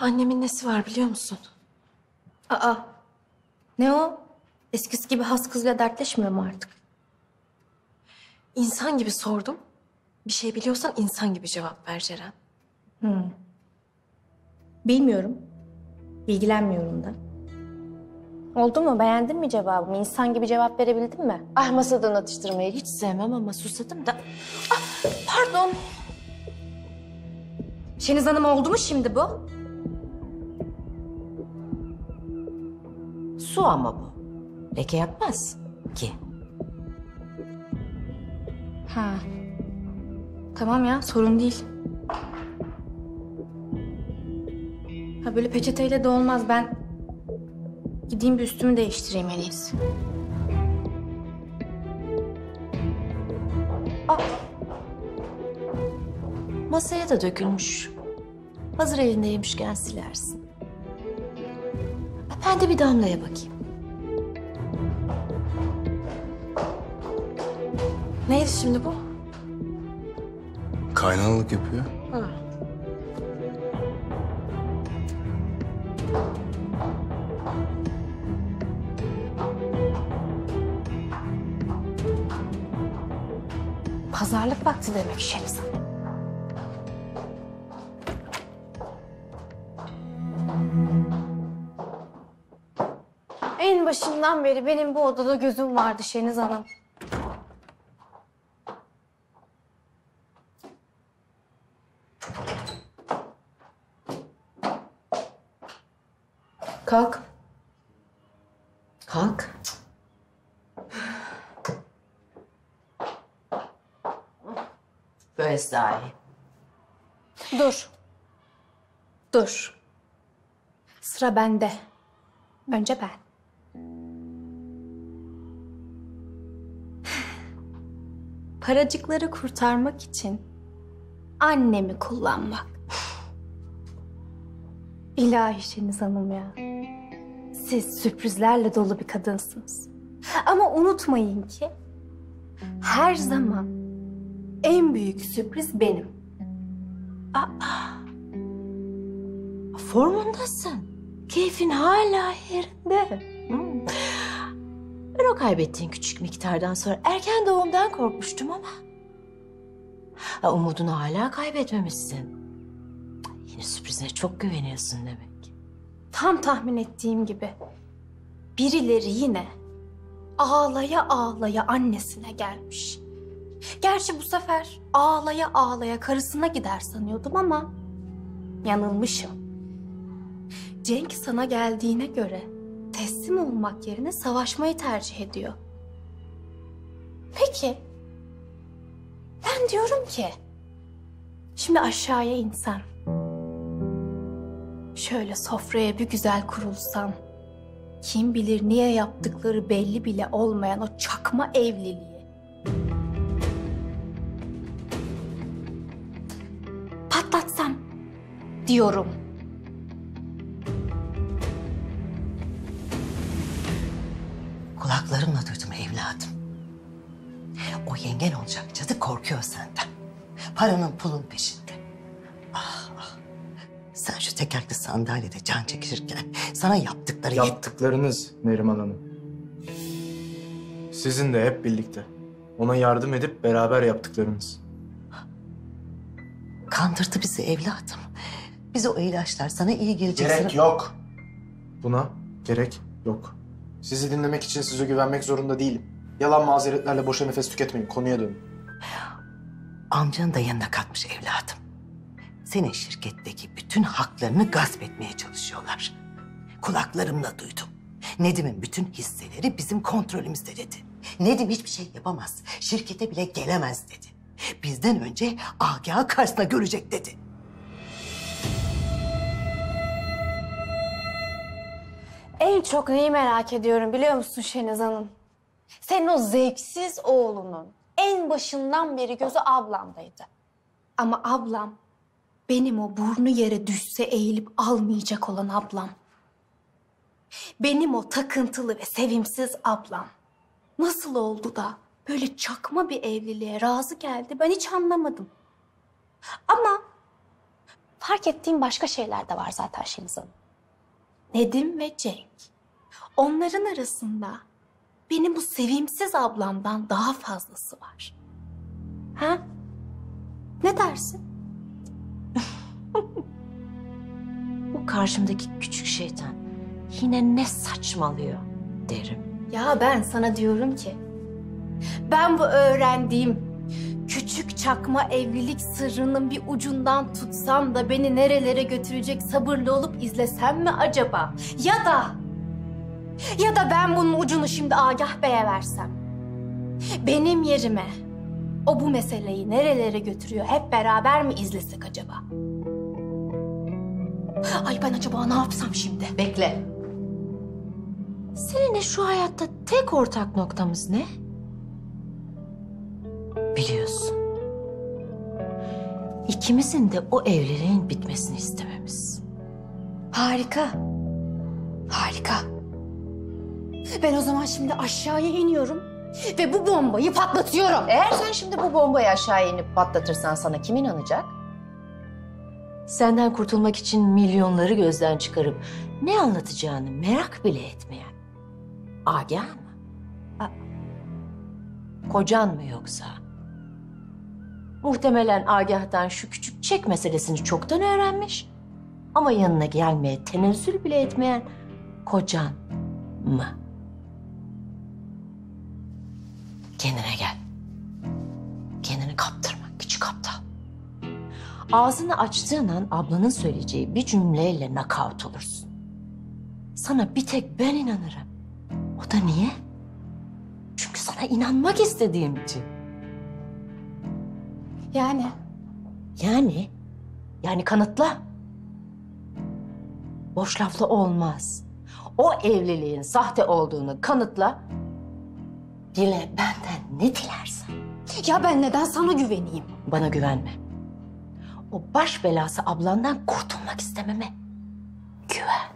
Annemin nesi var biliyor musun? Aa, ne o? Eskisi gibi has kızla dertleşmiyor mu artık? İnsan gibi sordum. Bir şey biliyorsan insan gibi cevap ver Ceren. Bilmiyorum. Bilgilenmiyorum da. Oldu mu? Beğendin mi cevabımı? İnsan gibi cevap verebildin mi? Ah, masadan atıştırmayı hiç sevmem ama susadım da... Ah, pardon. Şeniz Hanım oldu mu şimdi bu? Su ama bu. Leke yapmaz ki. Ha. Tamam ya, sorun değil. Ha, böyle peçeteyle de olmaz. Ben gideyim bir üstümü değiştireyim en iyisi. Aa. Masaya da dökülmüş. Hazır elindeymişken silersin. Ben de bir damlaya bakayım. Neydi şimdi bu? Kaynanalık yapıyor. Ha. Pazarlık vakti demek Şeniz Hanım. En başından beri benim bu odada gözüm vardı Şeniz Hanım. Kalk. Kalk. Böylesi daha iyi. Dur. Dur. Sıra bende. Önce ben. Paracıkları kurtarmak için annemi kullanmak. İlahi Şeniz Hanım ya. Siz sürprizlerle dolu bir kadınsınız. Ama unutmayın ki her zaman en büyük sürpriz benim. Aa, formundasın. Keyfin hala yerinde. Ben o kaybettiğin küçük miktardan sonra erken doğumdan korkmuştum ama... umudunu hala kaybetmemişsin. Yine sürprizine çok güveniyorsun demek. Tam tahmin ettiğim gibi. Birileri yine ağlaya ağlaya annesine gelmiş. Gerçi bu sefer ağlaya ağlaya karısına gider sanıyordum ama... yanılmışım. Cenk sana geldiğine göre... teslim olmak yerine savaşmayı tercih ediyor. Peki. Ben diyorum ki... şimdi aşağıya insan. Şöyle sofraya bir güzel kurulsam... kim bilir niye yaptıkları belli bile olmayan o çakma evliliği... patlatsam diyorum. Kulaklarımla duydum evladım. O yengen olacak cadı korkuyor senden. Paranın pulun peşinde. Ah ah. Sen şu tekerlekli sandalyede can çekişirken sana yaptıkları... Yaptıklarınız Neriman Hanım. Sizin de hep birlikte. Ona yardım edip beraber yaptıklarınız. Kandırdı bizi evladım. Bize o ilaçlar sana iyi gelecek. Gerek yok. Buna gerek yok. Sizi dinlemek için size güvenmek zorunda değilim. Yalan mazeretlerle boşa nefes tüketmeyin. Konuya dönün. Amcanı da yanına katmış evladım. Senin şirketteki bütün haklarını gasp etmeye çalışıyorlar. Kulaklarımla duydum. Nedim'in bütün hisseleri bizim kontrolümüzde dedi. Nedim hiçbir şey yapamaz. Şirkete bile gelemez dedi. Bizden önce Agah'ı karşısına görecek dedi. En çok neyi merak ediyorum biliyor musun Şeniz Hanım? Senin o zevksiz oğlunun en başından beri gözü ablamdaydı. Ama ablam benim o burnu yere düşse eğilip almayacak olan ablam. Benim o takıntılı ve sevimsiz ablam. Nasıl oldu da böyle çakma bir evliliğe razı geldi ben hiç anlamadım. Ama Fark ettiğim başka şeyler de var zaten Şeniz Hanım. Nedim ve Cenk. Onların arasında benim bu sevimsiz ablamdan daha fazlası var. Ha? Ne dersin? Bu karşımdaki küçük şeytan yine ne saçmalıyor derim. Ya ben sana diyorum ki, ben bu öğrendiğim küçük çakma evlilik sırrının bir ucundan tutsam da beni nerelere götürecek sabırlı olup izlesem mi acaba? Ya da ben bunun ucunu şimdi Agah Bey'e versem. Benim yerime o bu meseleyi nerelere götürüyor hep beraber mi izlesek acaba? Ay ben acaba ne yapsam şimdi? Bekle. Seninle şu hayatta tek ortak noktamız ne? Biliyorsun. İkimizin de o evliliğin bitmesini istememiz. Harika. Harika. Ben o zaman şimdi aşağıya iniyorum ve bu bombayı patlatıyorum. Eğer sen şimdi bu bombayı aşağıya inip patlatırsan sana kim inanacak? Senden kurtulmak için milyonları gözden çıkarıp ne anlatacağını merak bile etmeyen Agah mı? Kocan mı yoksa? Muhtemelen Agah'tan şu küçük çek meselesini çoktan öğrenmiş ama yanına gelmeye tenezzül bile etmeyen kocan mı? Kendine gel. Kendini kaptırma küçük aptal. Ağzını açtığın an ablanın söyleyeceği bir cümleyle nakavt olursun. Sana bir tek ben inanırım. O da niye? Çünkü sana inanmak istediğim için. Yani? Yani kanıtla. Boş lafla olmaz. O evliliğin sahte olduğunu kanıtla. Dile benden ne dilersen. Ya ben neden sana güveneyim? Bana güvenme. O baş belası ablandan kurtulmak istememe güven.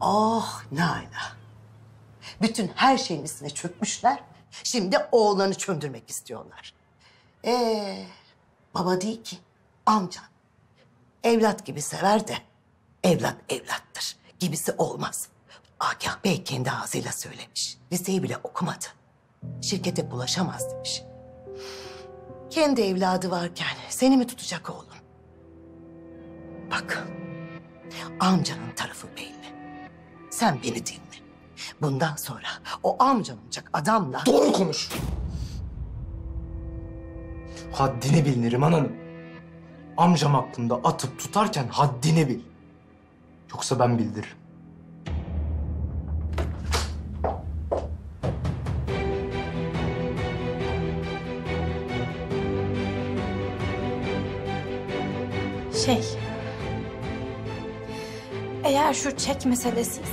Oh Naila. Bütün her şeyin üstüne çökmüşler. Şimdi oğlanı çömdürmek istiyorlar. Baba değil ki, amcan. Evlat gibi sever de evlat evlattır. Gibisi olmaz. Agah Bey kendi ağzıyla söylemiş. Liseyi bile okumadı. Şirkete bulaşamaz demiş. Kendi evladı varken seni mi tutacak oğlum? Bak, amcanın tarafı belli. Sen beni dinle. Bundan sonra o amcan olacak adamla... Doğru konuş! Haddini bil Neriman Hanım. Amcam aklımda atıp tutarken haddini bil. Yoksa ben bildiririm. Eğer şu çek meselesi ise...